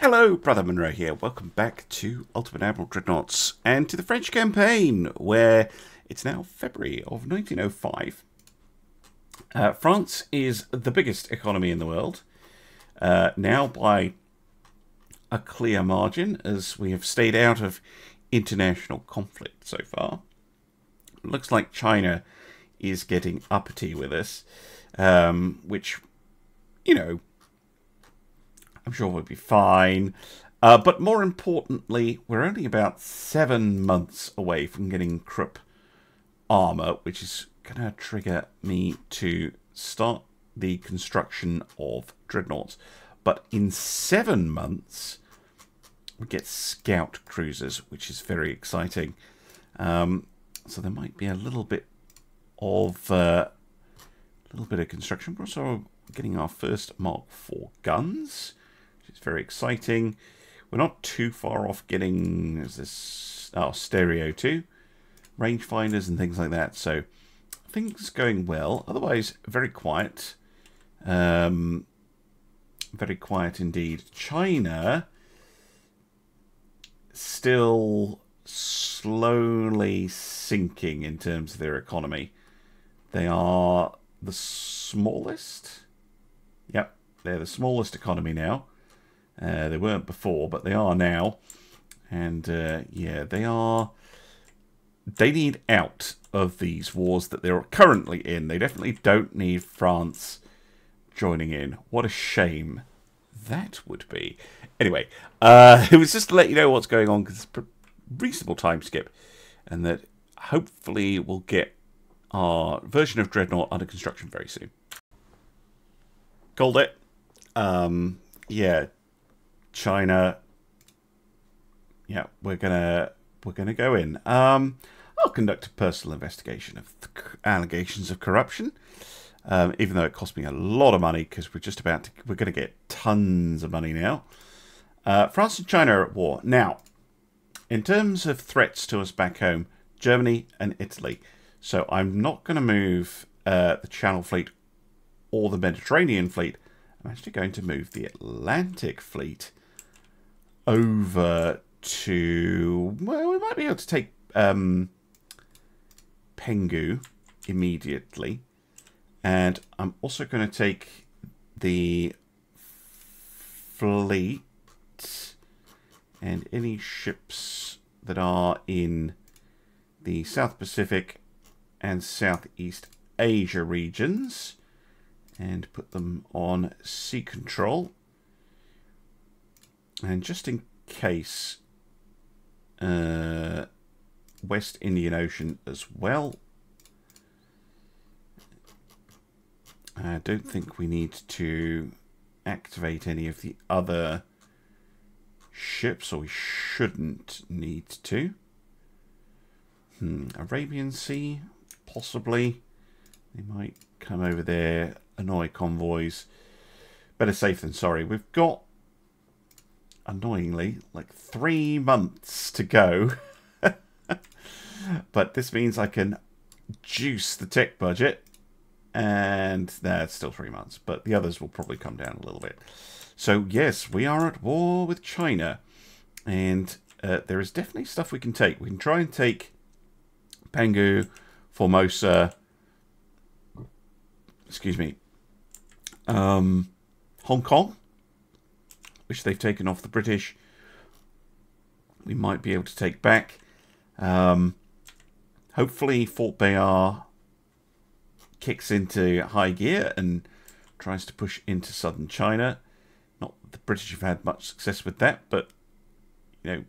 Hello, Brother Monroe here. Welcome back to Ultimate Admiral Dreadnoughts and to the French campaign, where it's now February of 1905. France is the biggest economy in the world, now by a clear margin, as we have stayed out of international conflict so far. It looks like China is getting uppity with us, which, you know, I'm sure we'll be fine. But more importantly, we're only about 7 months away from getting Krupp armor, which is going to trigger me to start the construction of dreadnoughts. But in 7 months, we get scout cruisers, which is very exciting. So there might be a little bit of construction. We're also getting our first Mark IV guns. It's very exciting. We're not too far off getting stereo 2 rangefinders and things like that. So things going well. Otherwise, very quiet. Very quiet indeed. China still slowly sinking in terms of their economy. They are the smallest. Yep, they're the smallest economy now. They weren't before, but they are now. And, yeah, they are... They need out of these wars that they're currently in. They definitely don't need France joining in. What a shame that would be. Anyway, it was just to let you know what's going on, because it's a reasonable time skip. And that hopefully we'll get our version of Dreadnought under construction very soon. Called it. Yeah. China, yeah, we're gonna go in. I'll conduct a personal investigation of the allegations of corruption, even though it cost me a lot of money, because we're gonna get tons of money now. France and China are at war now. In terms of threats to us back home, Germany and Italy. So I'm not gonna move the Channel Fleet or the Mediterranean Fleet. I'm actually going to move the Atlantic Fleet over to... Well, we might be able to take Penghu immediately. And I'm also going to take the fleet and any ships that are in the South Pacific and Southeast Asia regions and put them on sea control. And just in case, West Indian Ocean as well. I don't think we need to activate any of the other ships, or we shouldn't need to. Arabian Sea, possibly. They might come over there, annoy convoys. Better safe than sorry. We've got, annoyingly, like 3 months to go. But this means I can juice the tech budget. And that's still 3 months. But the others will probably come down a little bit. So, yes, we are at war with China. And there is definitely stuff we can take. We can try and take Penghu, Formosa... Excuse me. Hong Kong, which they've taken off the British. We might be able to take back. Hopefully Fort Bayard kicks into high gear and tries to push into southern China. Not that the British have had much success with that, but, you know,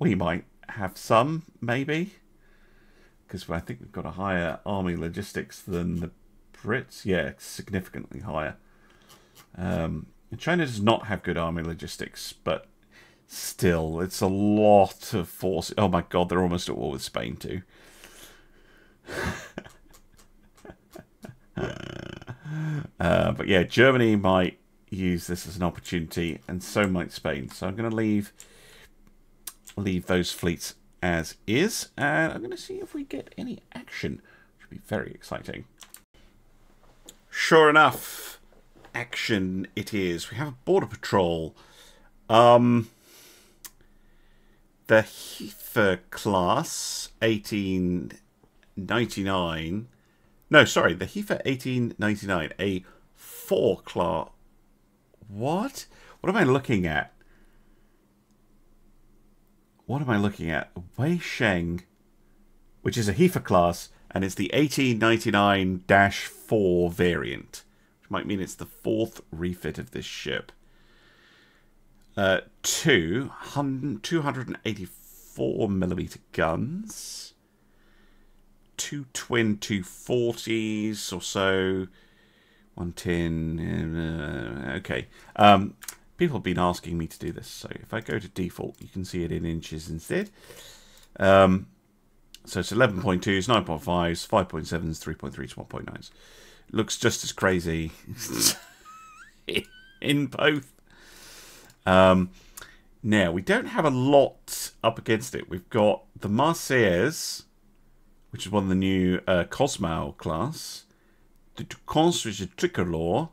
we might have some, maybe. Because I think we've got a higher army logistics than the Brits, yeah, significantly higher. China does not have good army logistics, but still, it's a lot of force. Oh my god, they're almost at war with Spain too. But yeah, Germany might use this as an opportunity, and so might Spain. So I'm going to leave those fleets as is, and I'm going to see if we get any action. Should be very exciting. Sure enough, action it is. We have a border patrol The Heifa class, 1899. No, sorry, the Heifa 1899, a four class. What? What am I looking at? What am I looking at? Weisheng, which is a Heifa class, and it's the 1899-4 variant, which might mean it's the fourth refit of this ship. 284mm guns, two twin 240s or so, 110, okay. People have been asking me to do this, so if I go to default, you can see it in inches instead. So it's 11.2s, 9.5s, 5.7s, 3.3s, 1.9s. Looks just as crazy in both. Now, we don't have a lot up against it. We've got the Marseille, which is one of the new Cosmo class, the Duconstruit Tricolore,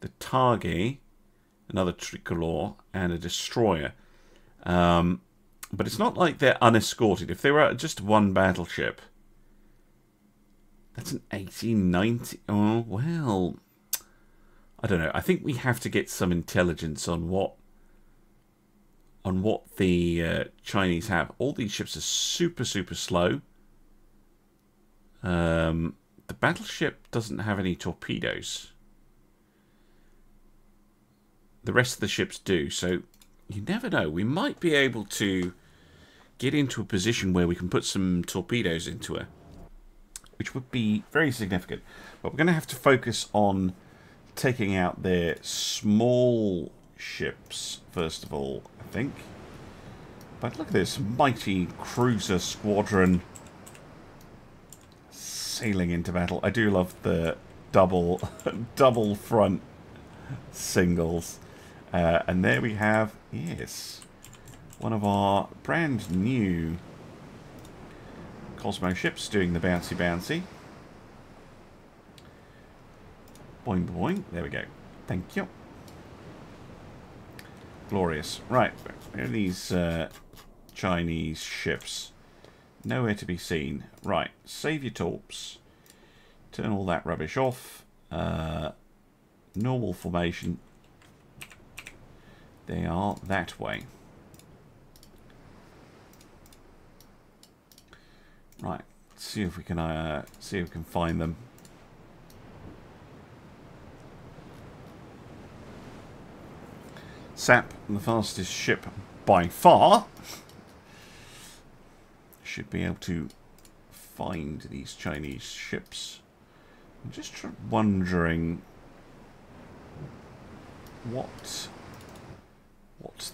the Targe, another Tricolore, and a Destroyer. But it's not like they're unescorted. If they were just one battleship, that's an 1890... Oh, well... I don't know. I think we have to get some intelligence on what the Chinese have. All these ships are super, super slow. The battleship doesn't have any torpedoes. The rest of the ships do, so you never know. We might be able to get into a position where we can put some torpedoes into her, which would be very significant. But we're going to have to focus on taking out their small ships first of all, I think. But look at this mighty cruiser squadron sailing into battle. I do love the double front singles. And there we have, yes, one of our brand new Cosmo ships doing the bouncy. Boing, boing. There we go. Thank you. Glorious. Right. Where are these Chinese ships? Nowhere to be seen. Right. Save your torps. Turn all that rubbish off. Normal formation. They are that way. Right. See if we can find them. Sap, the fastest ship by far, should be able to find these Chinese ships. I'm just wondering what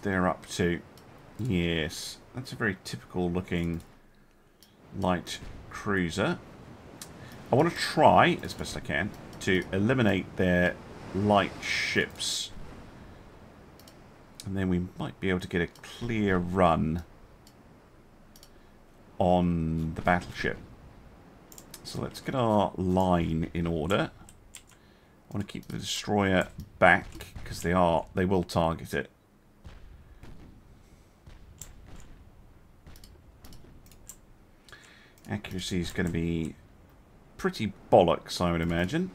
they're up to. Yes, that's a very typical looking light cruiser. I want to try, as best I can, to eliminate their light ships. And then we might be able to get a clear run on the battleship. So let's get our line in order. I want to keep the destroyer back because they will target it. Accuracy is going to be pretty bollocks, I would imagine.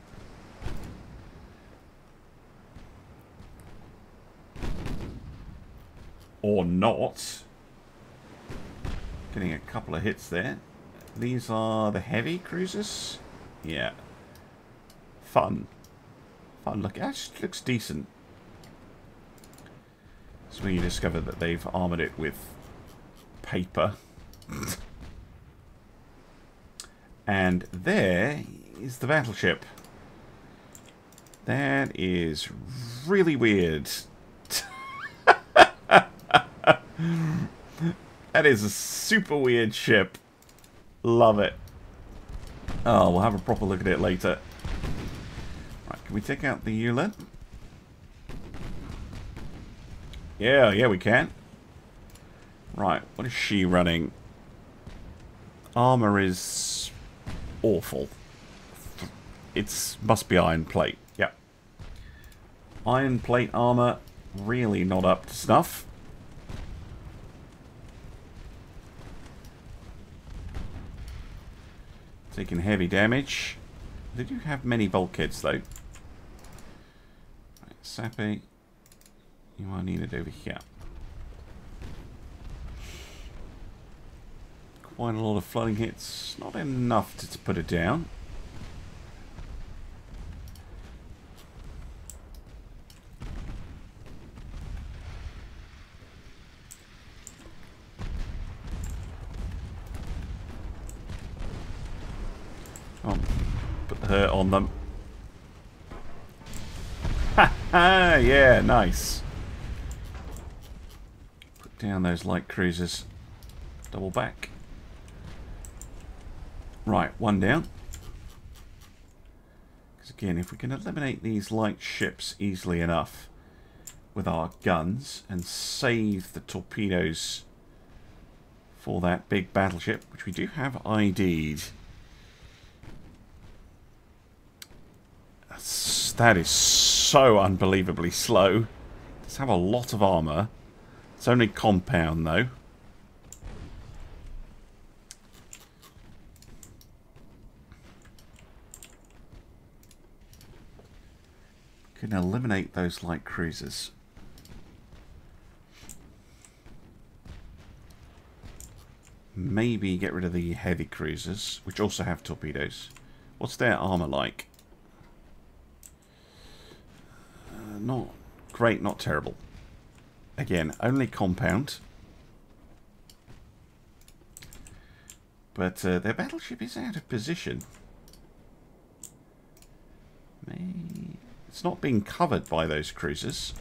Or not. Getting a couple of hits there. These are the heavy cruisers. Yeah. Fun. Fun look. It actually looks decent. So when you discover that they've armoured it with paper. And there is the battleship. That is really weird. That is a super weird ship. Love it. Oh, we'll have a proper look at it later. Right, can we take out the ULED? Yeah, we can. Right, what is she running? Armor is awful. It must be iron plate. Yep. Iron plate armor really not up to snuff. Taking heavy damage. They do have many bulkheads, though. Right, Sappy, you are needed over here. Quite a lot of flooding hits. Not enough to put it down. On them. Ha ha! Yeah, nice. Put down those light cruisers. Double back. Right, one down. Because again, if we can eliminate these light ships easily enough with our guns and save the torpedoes for that big battleship, which we do have ID'd. That is so unbelievably slow. It does have a lot of armor. It's only compound, though. Can eliminate those light cruisers. Maybe get rid of the heavy cruisers, which also have torpedoes. What's their armor like? Not great, not terrible. Again, only compound. But their battleship is out of position. It's not being covered by those cruisers.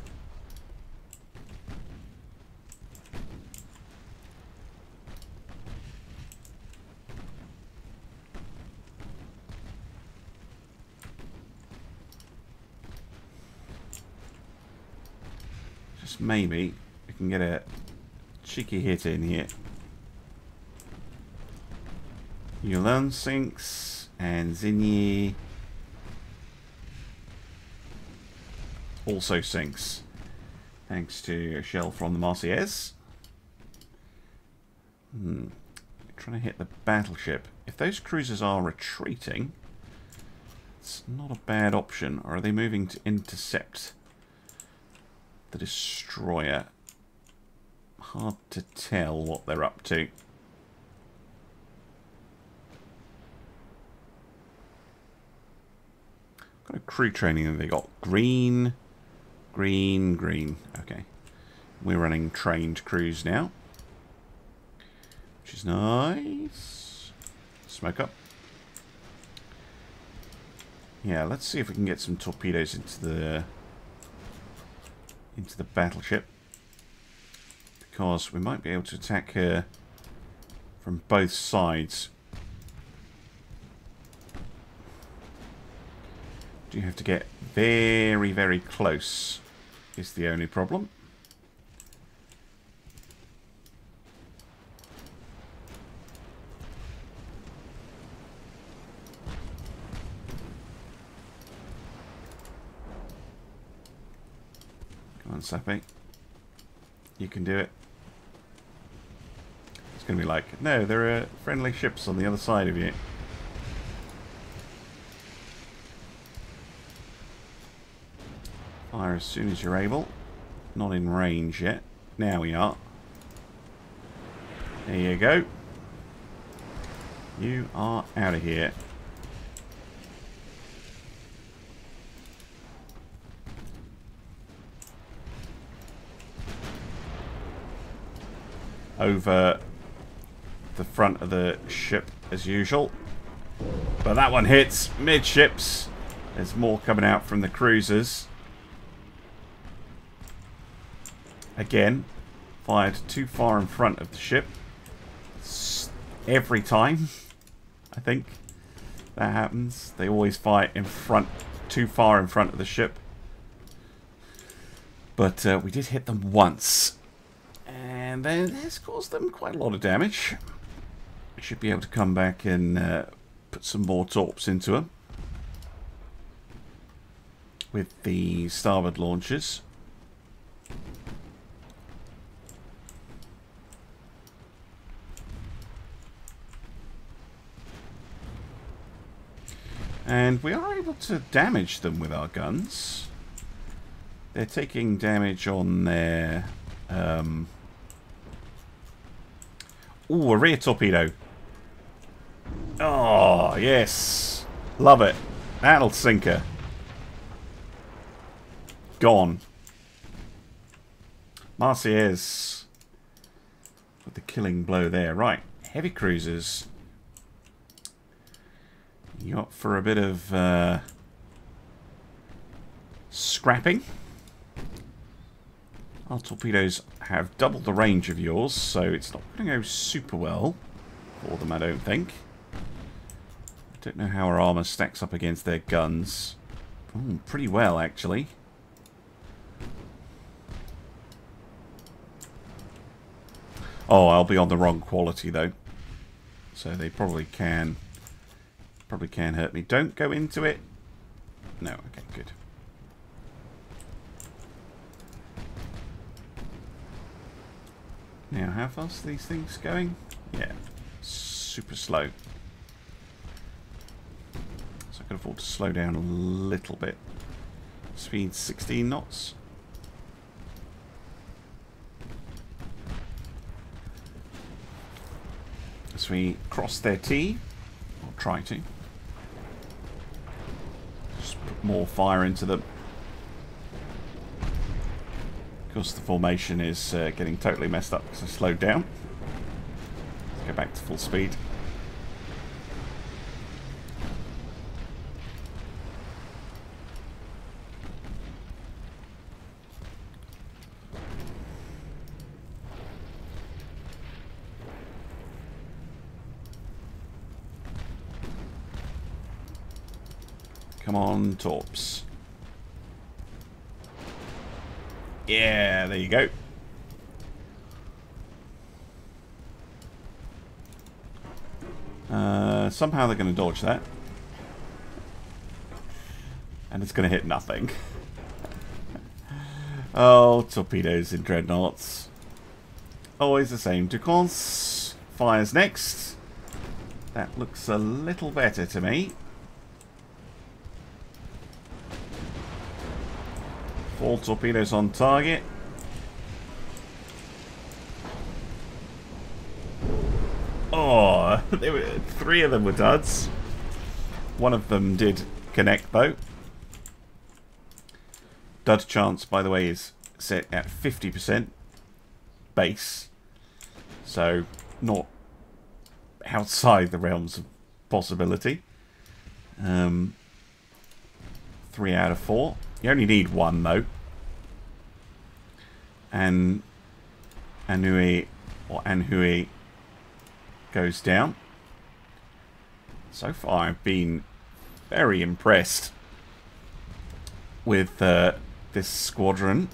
Maybe we can get a cheeky hit in here. Yulun sinks and Zinyi also sinks, thanks to a shell from the Marseillaise. Trying to hit the battleship. If those cruisers are retreating, it's not a bad option. Or are they moving to intercept the destroyer? Hard to tell what they're up to. Got a crew training and they got green, green, green. Okay. We're running trained crews now, which is nice. Smoke up. Yeah, let's see if we can get some torpedoes into the battleship, because we might be able to attack her from both sides. Do you have to get very, very close is the only problem. Sappy, you can do it. It's going to be like, no, there are friendly ships on the other side of you. Fire as soon as you're able. Not in range yet. Now we are. There you go. You are out of here. Over the front of the ship as usual, but that one hits midships. There's more coming out from the cruisers. Again, fired too far in front of the ship every time. I think that happens. They always fire in front, too far in front of the ship. But we did hit them once. And then this caused them quite a lot of damage. We should be able to come back and put some more torps into them with the starboard launchers. And we are able to damage them with our guns. They're taking damage on their... Ooh, a rear torpedo. Oh, yes. Love it. That'll sink her. Gone. Marseillais with the killing blow there. Right, heavy cruisers. You up for a bit of scrapping? Our torpedoes have double the range of yours, so it's not going to go super well for them, I don't think. I don't know how our armour stacks up against their guns. Ooh, pretty well, actually. Oh, I'll be on the wrong quality, though. So they probably can hurt me. Don't go into it. No, okay, good. Now, how fast are these things going? Yeah, super slow. So I can afford to slow down a little bit. Speed 16 knots. As we cross their T, or try to, just put more fire into them. Of course, the formation is getting totally messed up because I slowed down. Let's go back to full speed. Come on, torps. Yeah, there you go. Somehow they're going to dodge that. And it's going to hit nothing. Oh, torpedoes in dreadnoughts. Always the same. Duconstruit fires next. That looks a little better to me. 4 torpedoes on target. Oh, there were, 3 of them were duds. One of them did connect, though. Dud chance, by the way, is set at 50% base. So, not outside the realms of possibility. 3 out of 4. You only need 1, though. And Anhui goes down. So far, I've been very impressed with this squadron.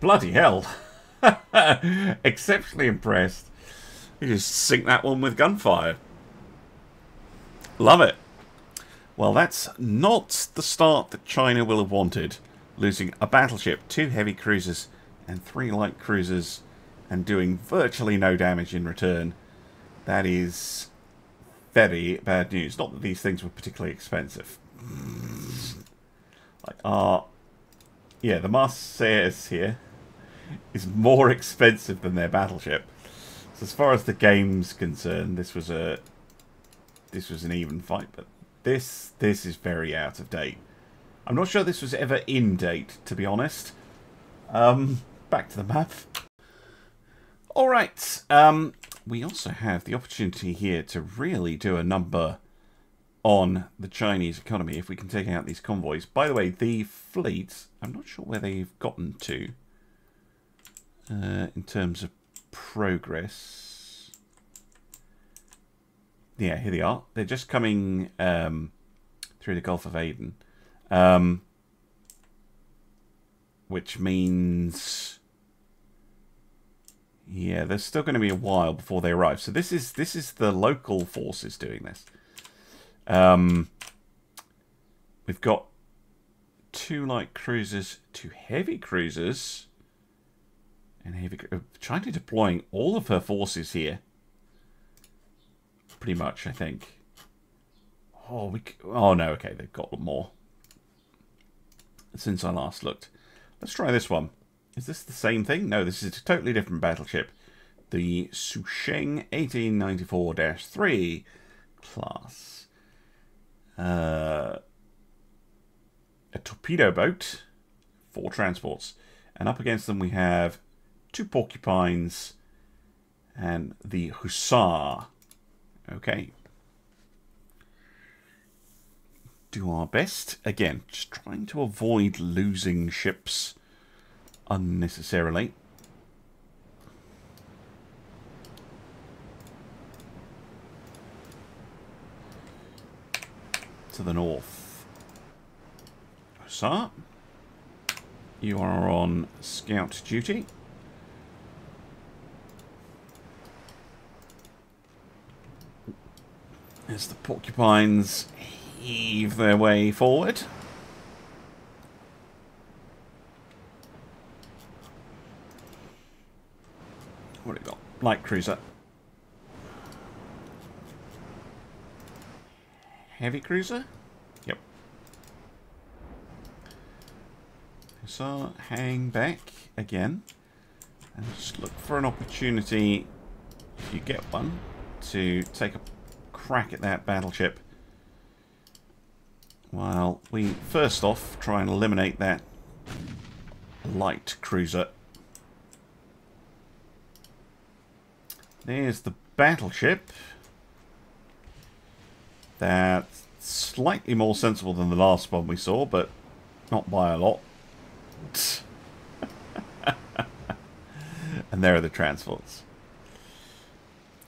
Bloody hell! Exceptionally impressed. You just sink that one with gunfire. Love it. Well, that's not the start that China will have wanted. Losing a battleship, 2 heavy cruisers, and 3 light cruisers, and doing virtually no damage in return. That is very bad news. Not that these things were particularly expensive. Like, yeah, the Marseillais here is more expensive than their battleship. So as far as the game's concerned, this was an even fight, but. This is very out of date. I'm not sure this was ever in date, to be honest. Back to the map. Alright, we also have the opportunity here to really do a number on the Chinese economy if we can take out these convoys. By the way, the fleet, I'm not sure where they've gotten to in terms of progress. Yeah, here they are. They're just coming through the Gulf of Aden. Which means... yeah, there's still going to be a while before they arrive. So this is the local forces doing this. We've got 2 light cruisers, 2 heavy cruisers. And China deploying all of her forces here. Pretty much, I think. Oh, we. Oh no. Okay, they've got more since I last looked. Let's try this one. Is this the same thing? No, this is a totally different battleship. The Susheng 1894-3 class. A torpedo boat, 4 transports, and up against them we have 2 porcupines and the hussar. Okay. Do our best. Again, just trying to avoid losing ships unnecessarily. To the north. Hussar, you are on scout duty. As the porcupines heave their way forward. What have we got? Light cruiser. Heavy cruiser? Yep. So hang back again. And just look for an opportunity, if you get one, to take a crack at that battleship. While we first off try and eliminate that light cruiser. There's the battleship. That's slightly more sensible than the last one we saw, but not by a lot. And there are the transports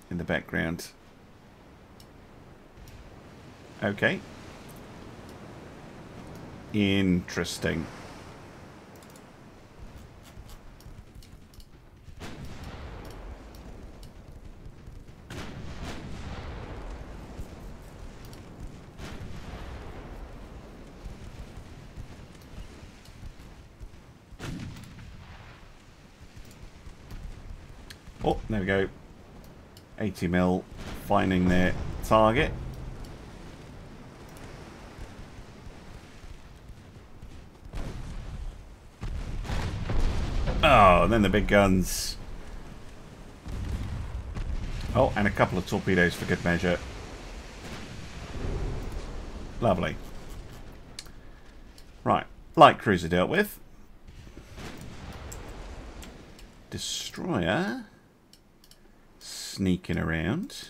in the background. Okay. Interesting. Oh, there we go. 80 mil finding their target. Oh, and then the big guns. Oh, and a couple of torpedoes for good measure. Lovely. Right, light cruiser dealt with. Destroyer. Sneaking around.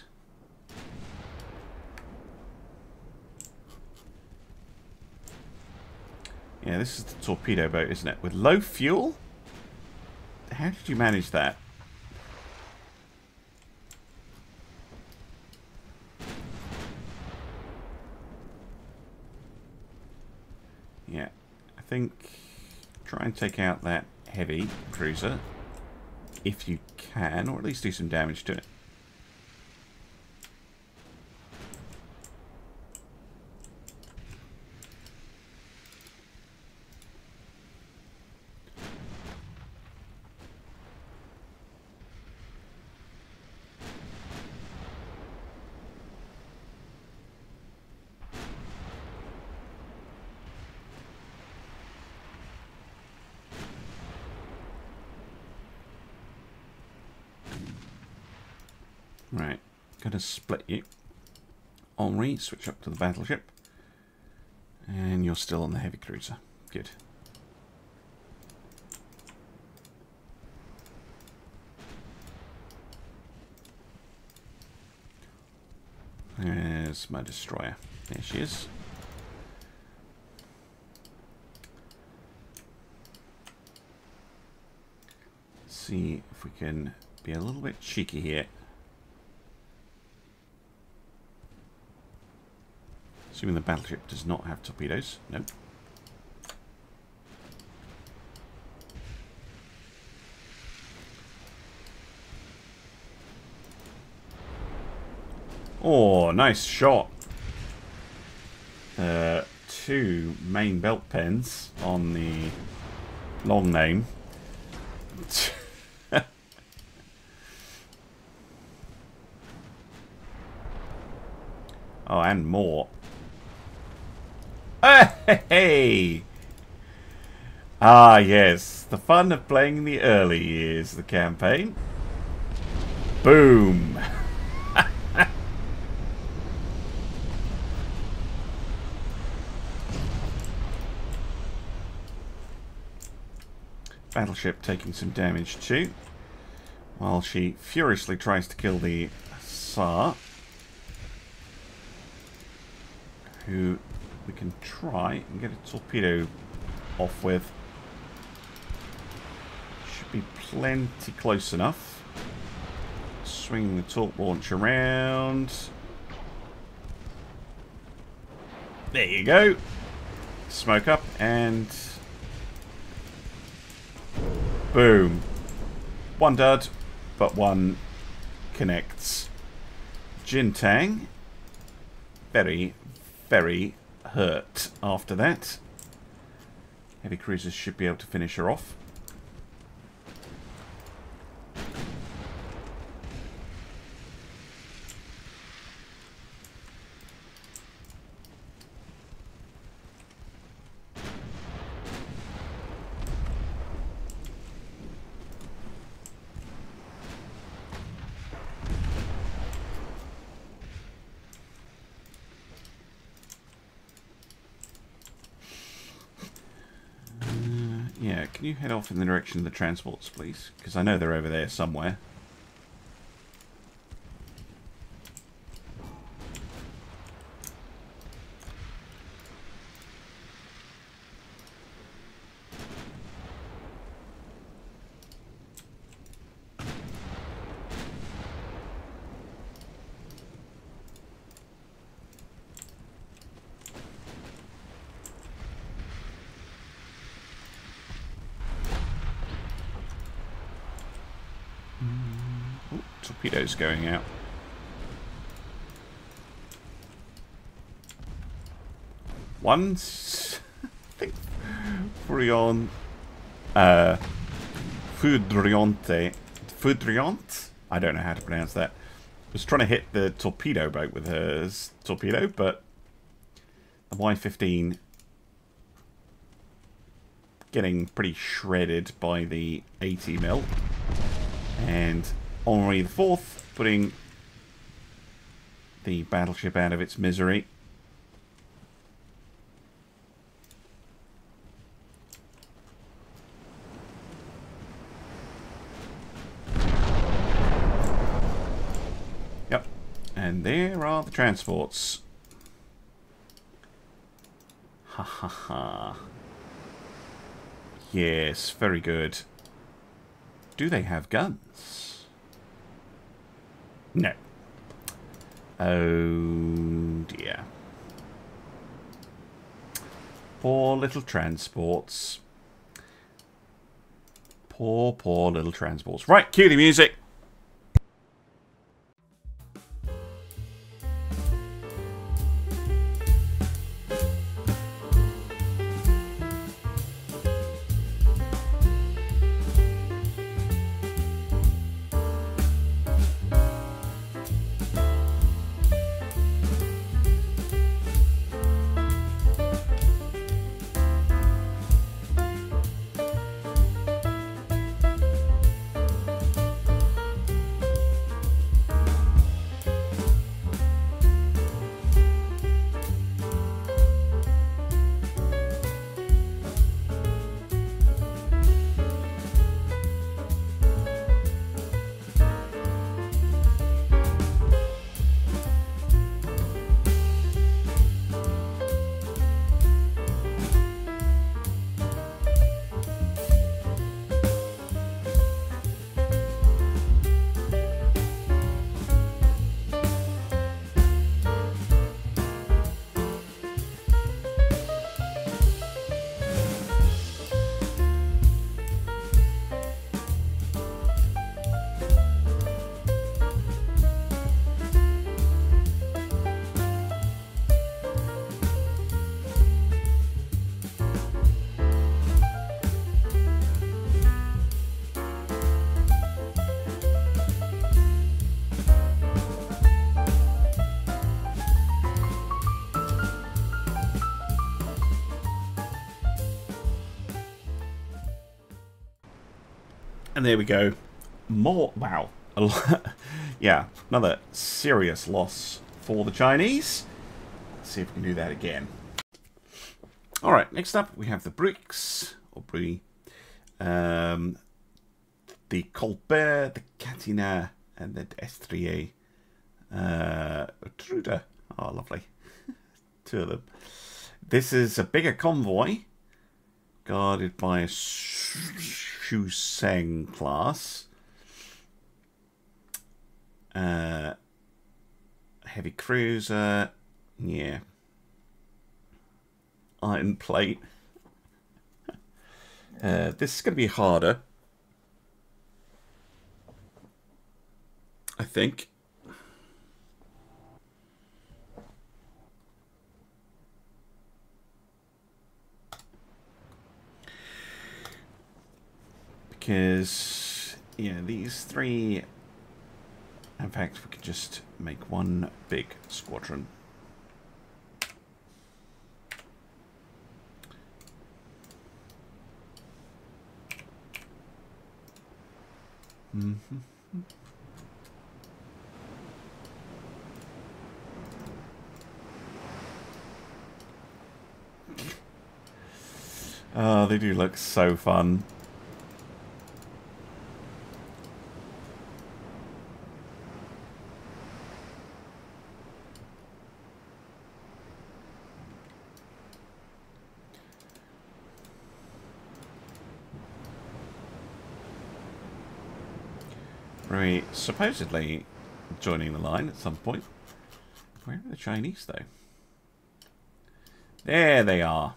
Yeah, this is the torpedo boat, isn't it? With low fuel? How did you manage that? Yeah, I think try and take out that heavy cruiser if you can, or at least do some damage to it. Right, gonna split you. Henri, switch up to the battleship. And you're still on the heavy cruiser. Good. There's my destroyer. There she is. Let's see if we can be a little bit cheeky here. Assuming the battleship does not have torpedoes. Nope. Oh, nice shot. 2 main belt pens on the long name. Oh, and more. Hey! Ah, yes. The fun of playing the early years of the campaign. Boom! Battleship taking some damage too, while she furiously tries to kill the Tsar, who we can try and get a torpedo off with. Should be plenty close enough. Swinging the torp launch around. There you go. Smoke up and boom. One dud, but one connects. Jintang, very, very hurt after that. Heavy cruisers should be able to finish her off. Can you head off in the direction of the transports, please? Because I know they're over there somewhere. Torpedoes going out. Once, I think Foudroyante, I don't know how to pronounce that, was trying to hit the torpedo boat with her torpedo, but the Y15 getting pretty shredded by the 80 mil, and Henri IV putting the battleship out of its misery. Yep, and there are the transports. Ha ha ha. Yes, very good. Do they have guns? No. Oh dear. Poor little transports. Poor, poor little transports. Right, cue the music. And there we go. More, wow. A lot. Yeah, another serious loss for the Chinese. Let's see if we can do that again. All right, next up we have the BRICS, or BRI, the Colbert, the Catina, and the S3A. Truda. Oh, lovely. Two of them. This is a bigger convoy, guarded by a Susheng class. Heavy cruiser, yeah. Iron plate. This is going to be harder, I think. Because, yeah, these three... In fact, we could just make one big squadron. Mm-hmm. Oh, they do look so fun. Supposedly joining the line at some point. Where are the Chinese, though? There they are.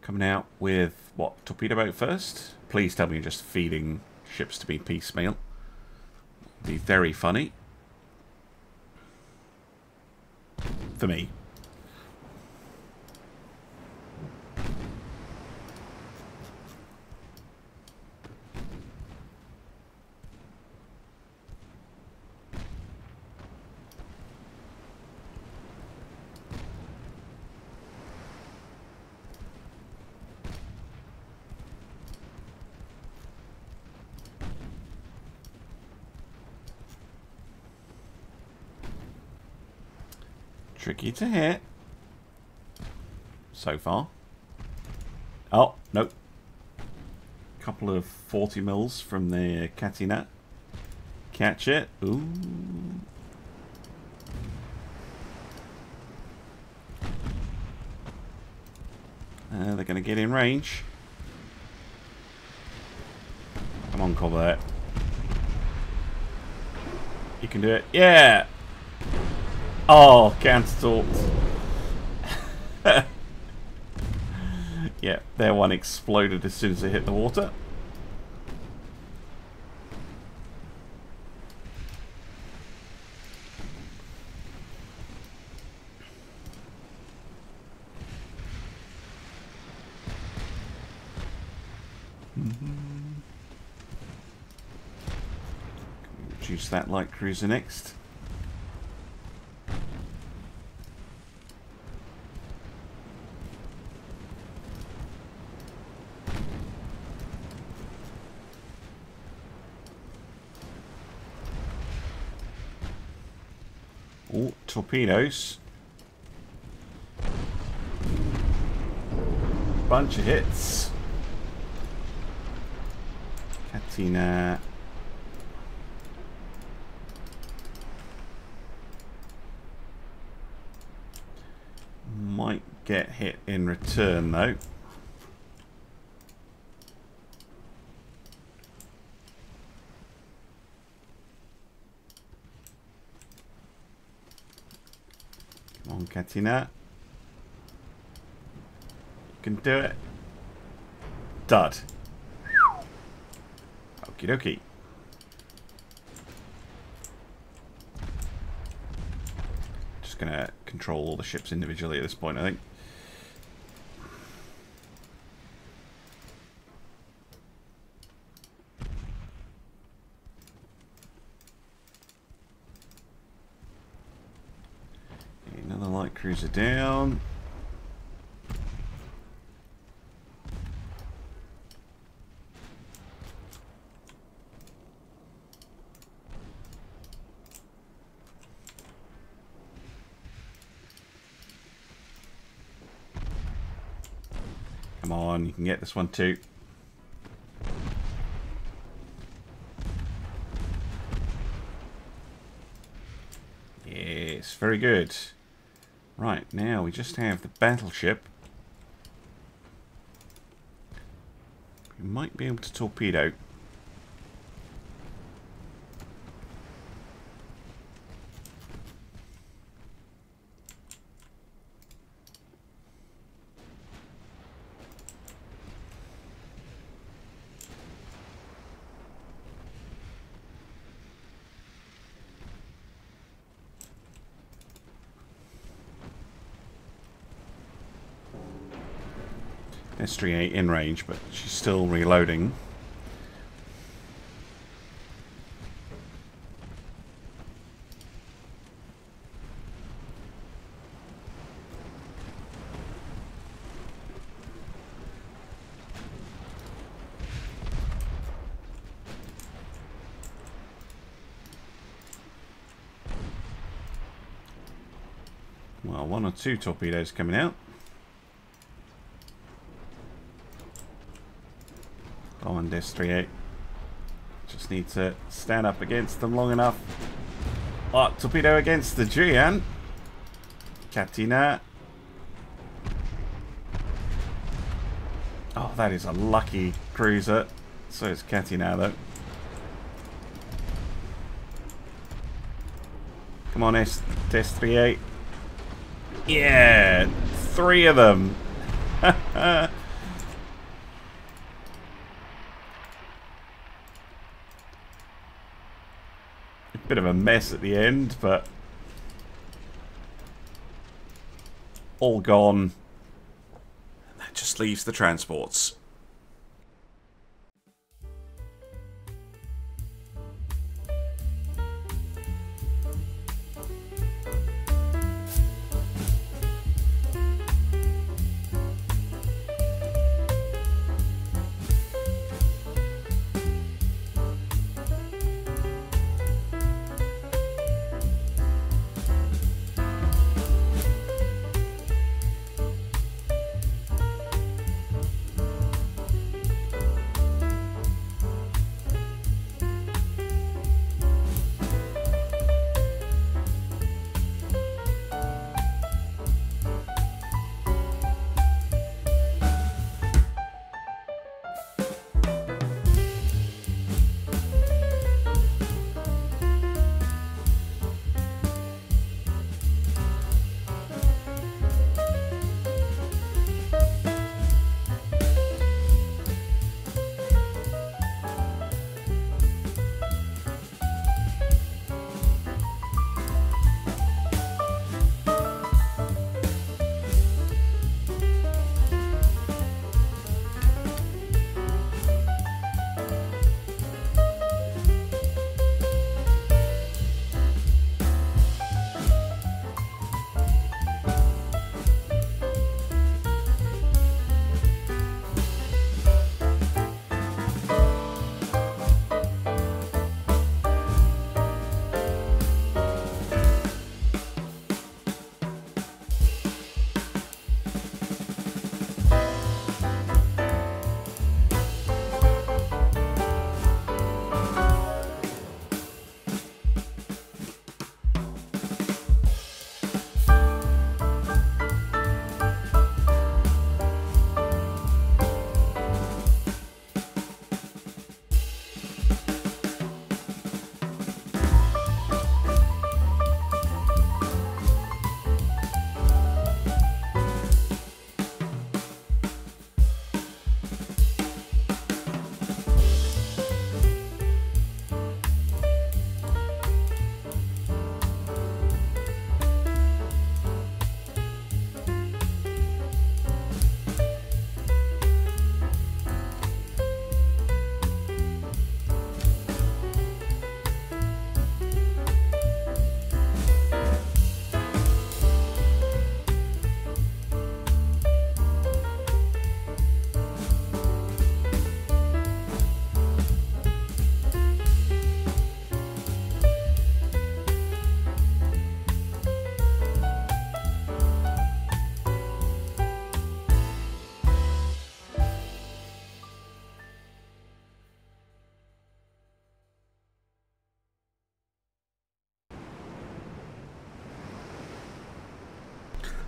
Coming out with, what, torpedo boat first? Please tell me you're just feeding ships to be piecemeal. It'd be very funny. For me. Tricky to hit so far. Oh, nope. Couple of 40 mils from the Catina. Catch it. Ooh. They're going to get in range. Come on, Colbert. You can do it. Yeah! Oh, cancelled. Yeah, their one exploded as soon as it hit the water. Can we reduce that light cruiser next? Torpedoes. Bunch of hits. Catina. Might get hit in return though. Catina. You can do it. Dud. Okie dokie. Just gonna control all the ships individually at this point, I think. Cruiser down. Come on, you can get this one too. Yes, very good. Right, now we just have the battleship. We might be able to torpedo. S3A in range, but she's still reloading. Well, one or two torpedoes coming out. S3A. Just need to stand up against them long enough. Oh, torpedo against the Gian. Catina. Oh, that is a lucky cruiser. So is Catina, though. Come on, S3A. Yeah! Three of them! Bit of a mess at the end, but all gone. And that just leaves the transports.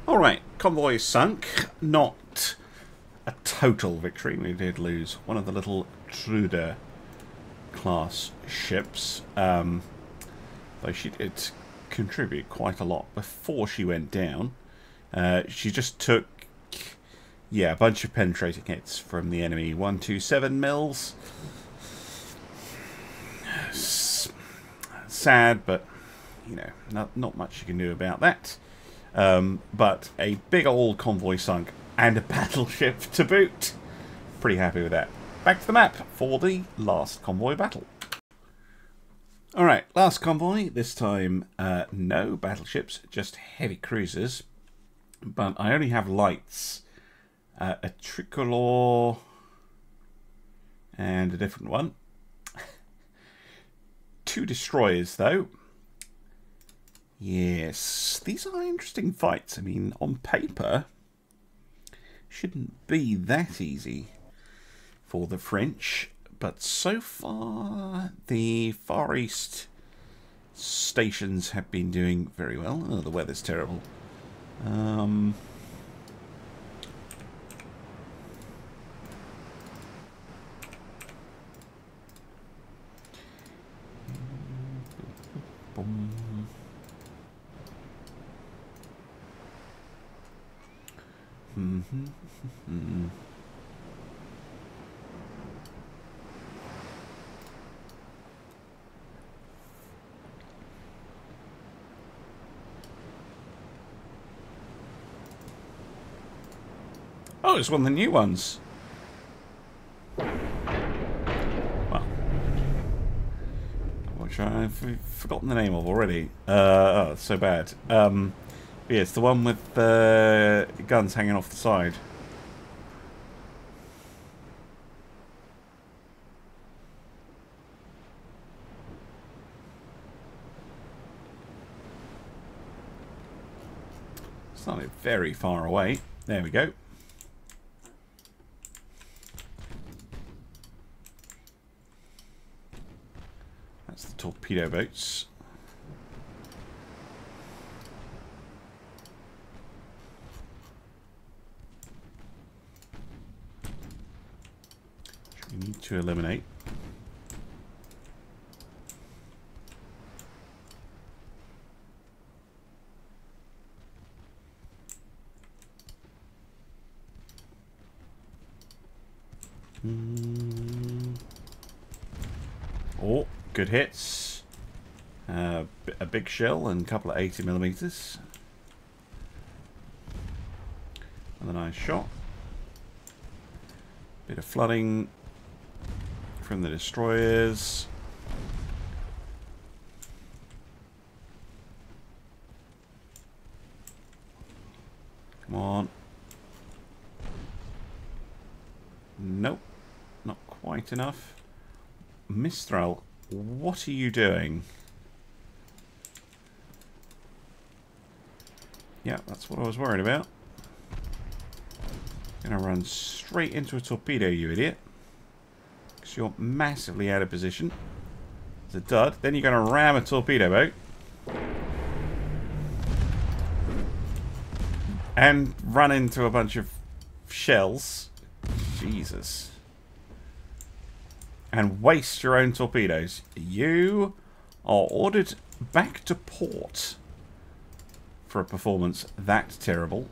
Alright, convoy sunk. Not a total victory. We did lose one of the little Trude class ships. Though she did contribute quite a lot before she went down. She just took, yeah, a bunch of penetrating hits from the enemy. 127 mils. Sad, but, you know, not much you can do about that. But a big old convoy sunk and a battleship to boot. Pretty happy with that. Back to the map for the last convoy battle. Alright, last convoy. This time, no battleships, just heavy cruisers. But I only have lights. A Tricolore and a different one. 2 destroyers, though. Yes, these are interesting fights. I mean, on paper, shouldn't be that easy for the French. But so far, the Far East stations have been doing very well. Oh, the weather's terrible. Oh, it's one of the new ones. Which I've forgotten the name of already. Oh, it's so bad. Yeah, it's the one with the guns hanging off the side. It's not very far away. There we go. That's the torpedo boats. Need to eliminate. Oh, good hits. A big shell and a couple of 80mm. Another nice shot. Bit of flooding from the destroyers. Come on. Nope. Not quite enough. Mistral, what are you doing? Yeah, that's what I was worried about. Gonna run straight into a torpedo, you idiot. You're massively out of position. It's a dud. Then you're going to ram a torpedo boat. And run into a bunch of shells. Jesus. And waste your own torpedoes. You are ordered back to port for a performance that terrible.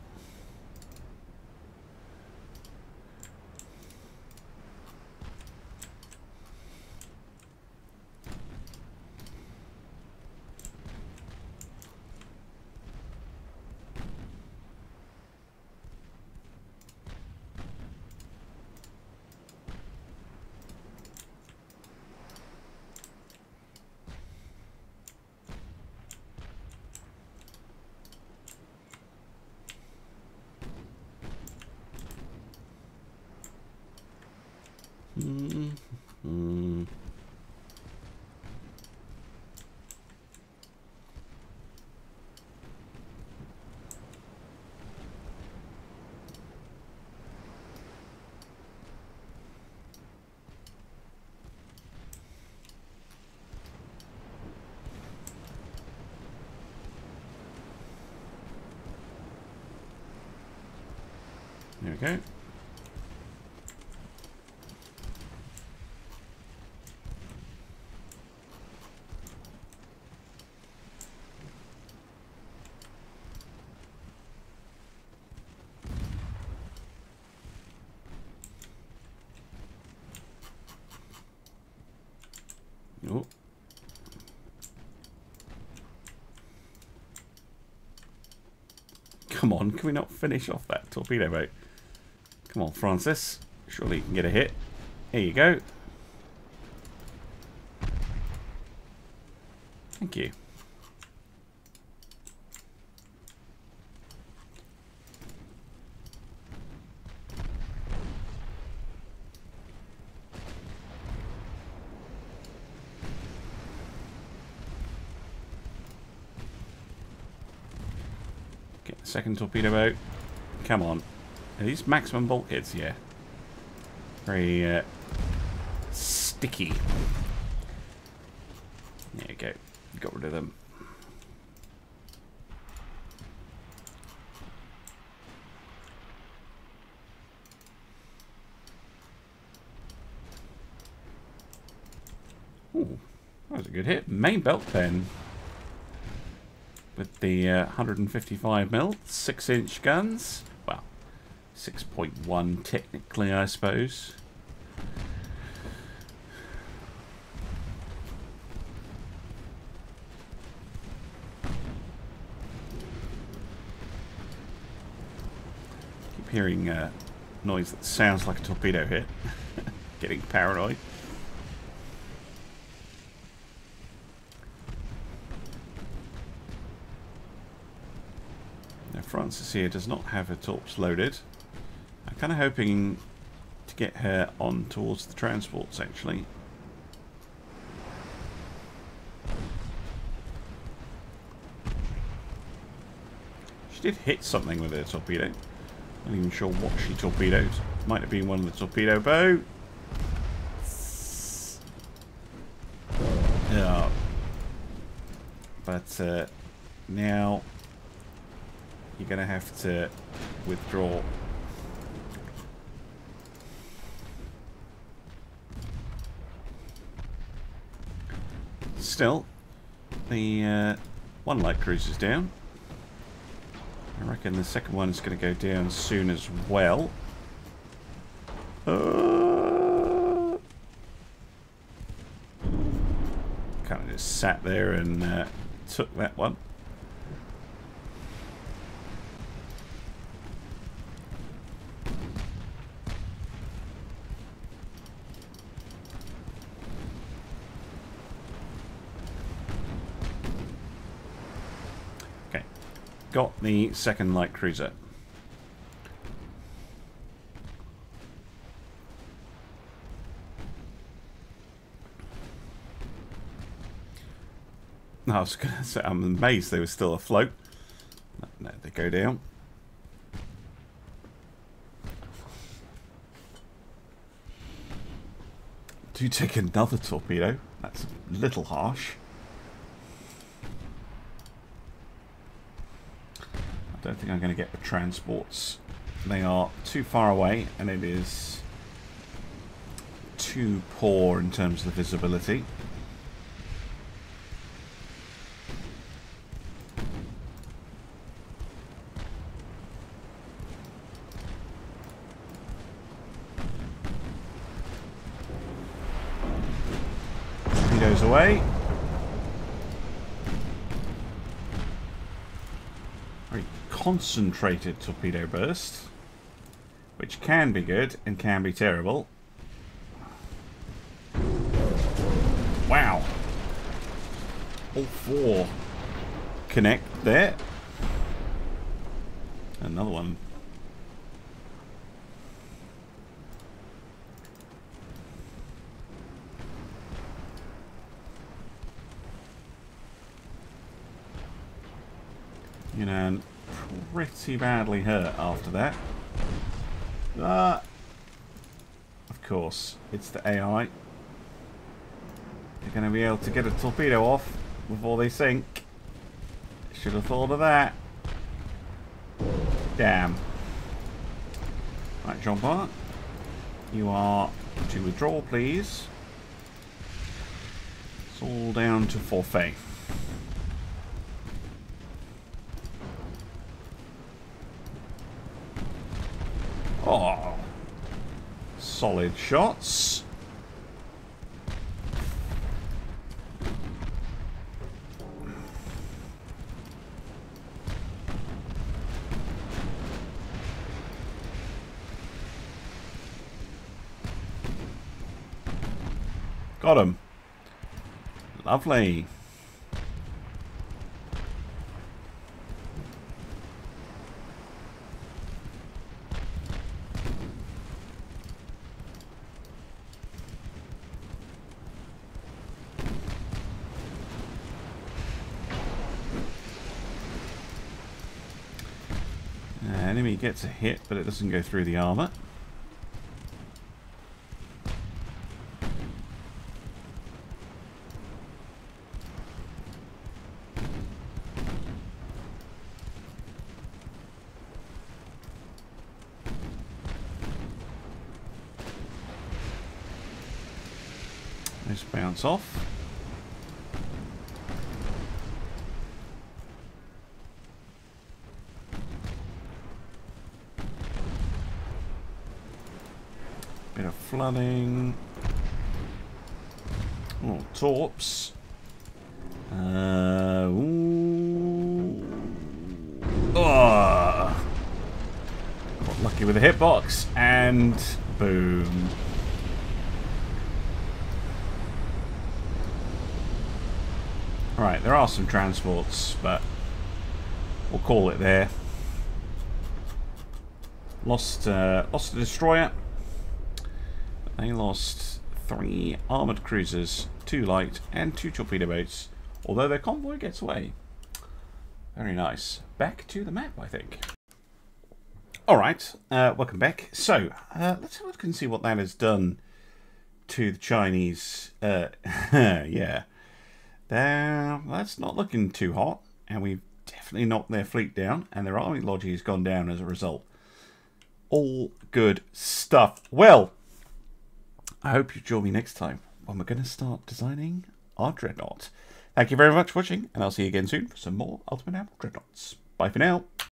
we go. Come on, can we not finish off that torpedo boat? Come on, Francis. Surely you can get a hit. Here you go. Thank you. Second torpedo boat. Come on. Are these maximum bulkheads here? Very sticky. There you go. Got rid of them. Ooh, that was a good hit. Main belt then. With the 155mm 6-inch guns. Well, 6.1 technically, I suppose. Keep hearing a noise that sounds like a torpedo hit. Getting paranoid. Francis here does not have her torps loaded. I'm kind of hoping to get her on towards the transports, actually. She did hit something with her torpedo. Not even sure what she torpedoed. Might have been one of the torpedo boats. Yeah. But now... you're going to have to withdraw. Still, the one light cruiser's down. I reckon the second one is going to go down soon as well. Kind of just sat there and took that one. Got the second light cruiser. I was going to say, I'm amazed they were still afloat. No, they go down. Do take another torpedo. That's a little harsh. I don't think I'm going to get the transports. They are too far away and it is too poor in terms of the visibility. Torpedoes away. Concentrated torpedo burst, which can be good and can be terrible. Wow. All four connect there. Another one. You know, pretty badly hurt after that. Of course, it's the AI. They're going to be able to get a torpedo off before they sink. Should have thought of that. Damn. Right, Jean Bart, you are to withdraw, please. It's all down to forfait. Oh, solid shots. Got him. Lovely. Enemy gets a hit, but it doesn't go through the armor. Off. Bit of flooding. Oh, torps. Ooh. Oh. Got lucky with the hitbox and boom. Right, there are some transports, but we'll call it there. Lost a destroyer. They lost 3 armoured cruisers, 2 light, and 2 torpedo boats, although their convoy gets away. Very nice. Back to the map, I think. Alright, welcome back. So, let's have a look and see what that has done to the Chinese. Yeah. That's not looking too hot, and we've definitely knocked their fleet down, and their army loggy has gone down as a result. All good stuff. Well, I hope you join me next time when we're going to start designing our dreadnought. Thank you very much for watching, and I'll see you again soon for some more Ultimate Admiral Dreadnoughts. Bye for now.